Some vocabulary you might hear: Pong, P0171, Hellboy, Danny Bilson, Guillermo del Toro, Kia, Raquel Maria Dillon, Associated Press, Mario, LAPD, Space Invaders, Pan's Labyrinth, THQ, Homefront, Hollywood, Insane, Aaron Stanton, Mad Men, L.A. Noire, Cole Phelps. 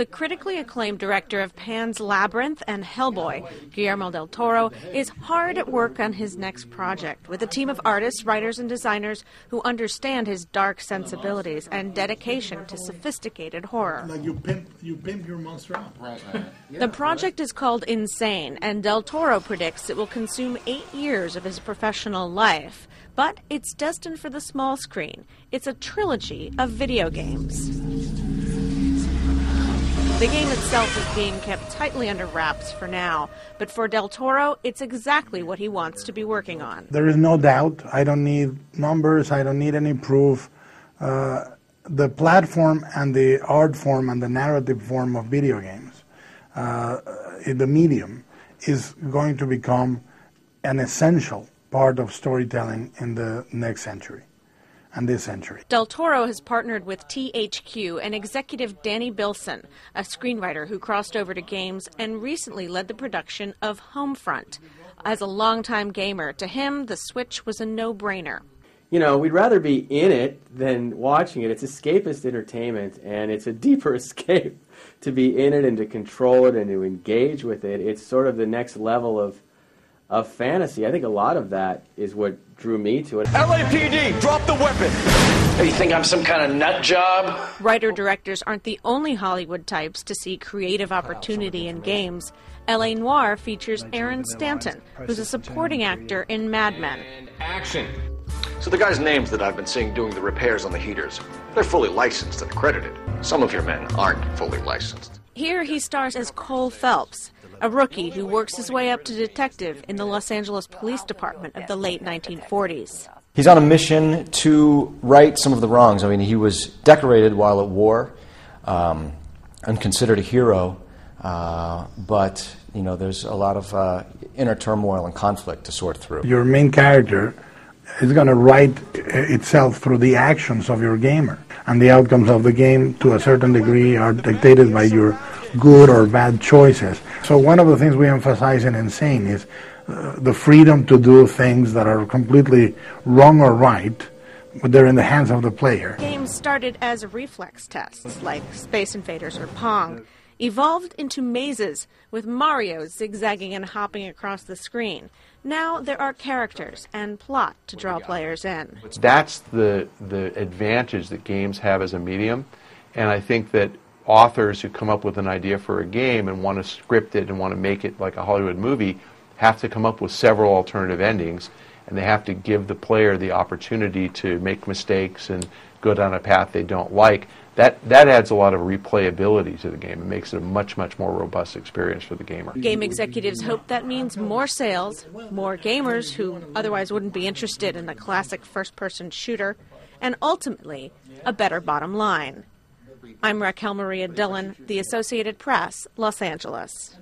The critically acclaimed director of Pan's Labyrinth and Hellboy, Guillermo del Toro, is hard at work on his next project with a team of artists, writers, and designers who understand his dark sensibilities and dedication to sophisticated horror. Like you pimp your monster up. Right. The project is called Insane, and del Toro predicts it will consume 8 years of his professional life. But it's destined for the small screen. It's a trilogy of video games. The game itself is being kept tightly under wraps for now, but for Del Toro, it's exactly what he wants to be working on. There is no doubt. I don't need numbers. I don't need any proof. The platform and the art form and the narrative form of video games, the medium, is going to become an essential part of storytelling in the next century. And this century. Del Toro has partnered with THQ and executive Danny Bilson, a screenwriter who crossed over to games and recently led the production of Homefront. As a longtime gamer, to him, the Switch was a no-brainer. You know, we'd rather be in it than watching it. It's escapist entertainment, and it's a deeper escape to be in it and to control it and to engage with it. It's sort of the next level of fantasy. I think a lot of that is what drew me to it. LAPD, drop the weapon! You think I'm some kind of nut job? Writer-directors aren't the only Hollywood types to see creative opportunity in games. L.A. Noire features Aaron Stanton, who's a supporting actor in Mad Men. And action! So the guys' names that I've been seeing doing the repairs on the heaters, they're fully licensed and accredited. Some of your men aren't fully licensed. Here he stars as Cole Phelps, a rookie who works his way up to detective in the Los Angeles Police Department of the late 1940s. He's on a mission to right some of the wrongs. I mean, he was decorated while at war and considered a hero, but, you know, there's a lot of inner turmoil and conflict to sort through. Your main character is going to right itself through the actions of your gamer, and the outcomes of the game, to a certain degree, are dictated by your good or bad choices. So one of the things we emphasize in Insane is the freedom to do things that are completely wrong or right, but they're in the hands of the player. Games started as reflex tests, like Space Invaders or Pong, evolved into mazes, with Mario zigzagging and hopping across the screen. Now there are characters and plot to draw players in. That's the advantage that games have as a medium, and I think that authors who come up with an idea for a game and want to script it and want to make it like a Hollywood movie have to come up with several alternative endings, and they have to give the player the opportunity to make mistakes and go down a path they don't like. That adds a lot of replayability to the game. It makes it a much, much more robust experience for the gamer. Game executives hope that means more sales, more gamers who otherwise wouldn't be interested in the classic first-person shooter, and ultimately, a better bottom line. I'm Raquel Maria Dillon, The Associated Press, Los Angeles.